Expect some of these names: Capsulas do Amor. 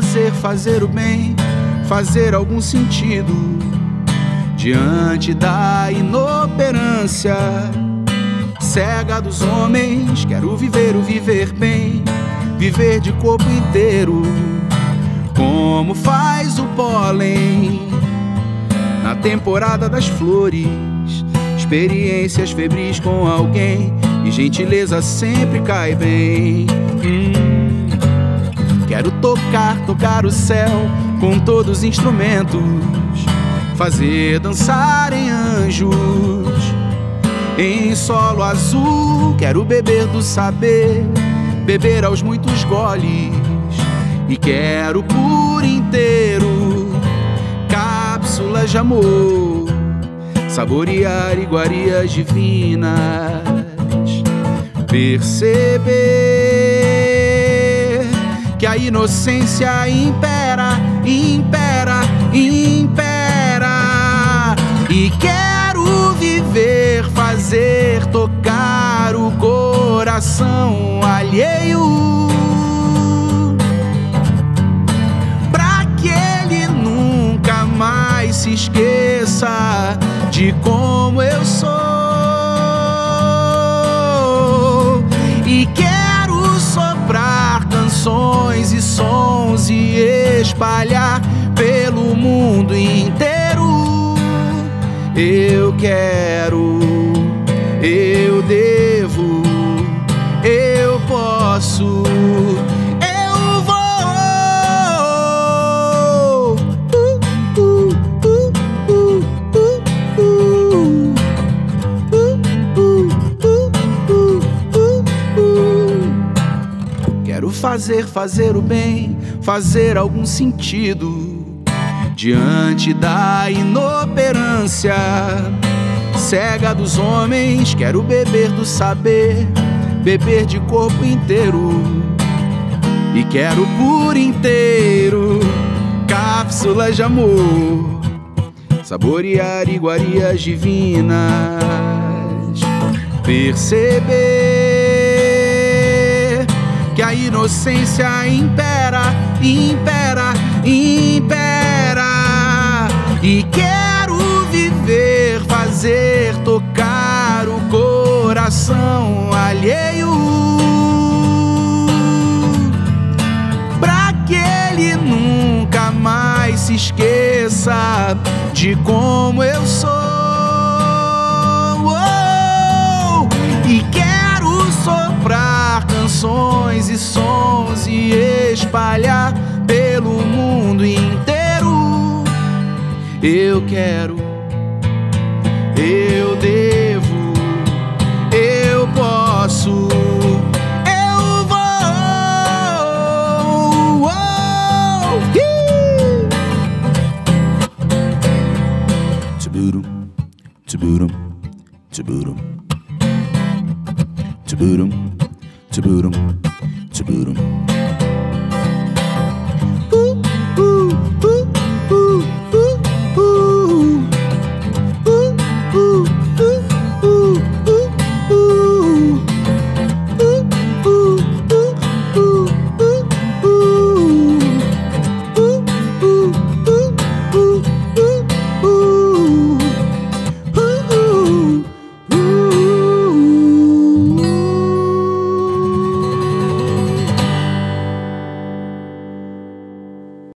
prazer, fazer o bem, fazer algum sentido. Diante da inoperância cega dos homens, quero viver o viver bem, viver de corpo inteiro, como faz o pólen na temporada das flores. Experiências febris com alguém e gentileza sempre cai bem. Quero tocar o céu com todos os instrumentos, fazer dançarem anjos em solo azul. Quero beber do saber, beber aos muitos goles, e quero por inteiro cápsulas de amor, saborear iguarias divinas, perceber que a inocência impera, impera, impera. E quero viver, fazer, tocar o coração alheio, pra que ele nunca mais se esqueça de como eu sou. E quero soprar canções e sons e espalhar pelo mundo inteiro. Eu quero, eu devo, eu posso. Fazer, fazer o bem, fazer algum sentido. Diante da inoperância cega dos homens, quero beber do saber, beber de corpo inteiro, e quero por inteiro cápsulas de amor, saborear iguarias divinas, perceber que a inocência impera, impera, impera. E quero viver, fazer, tocar o coração alheio, pra que ele nunca mais se esqueça de como eu sou. E quero soprar canções e sons e espalhar pelo mundo inteiro. Eu quero, eu devo, eu posso. Eu vou.